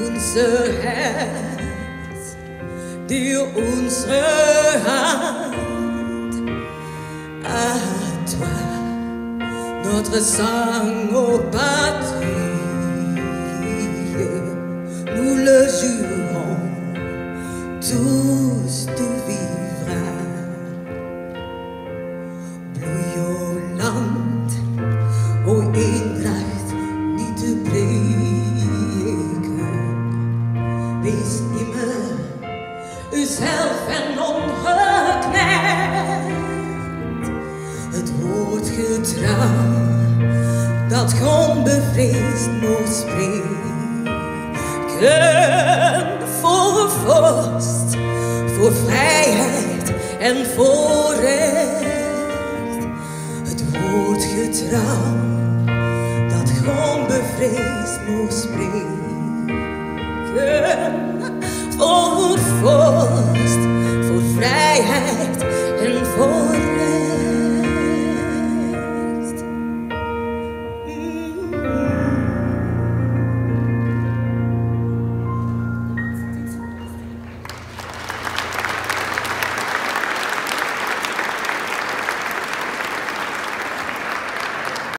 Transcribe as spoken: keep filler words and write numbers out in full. Unser Herz, dir unsere Hand, à toi, notre sang, ô patrie, nous le jurons, tous tu vivras. Blühe Land, ô Eintracht, nie te breken. Wees immer uzelf en ongekneld. Het woord getrouw dat onbevreesd mocht spreken. Voor vorst, voor vrijheid en voor recht. Het woord getrouw dat onbevreesd mocht spreken. Voor vorst.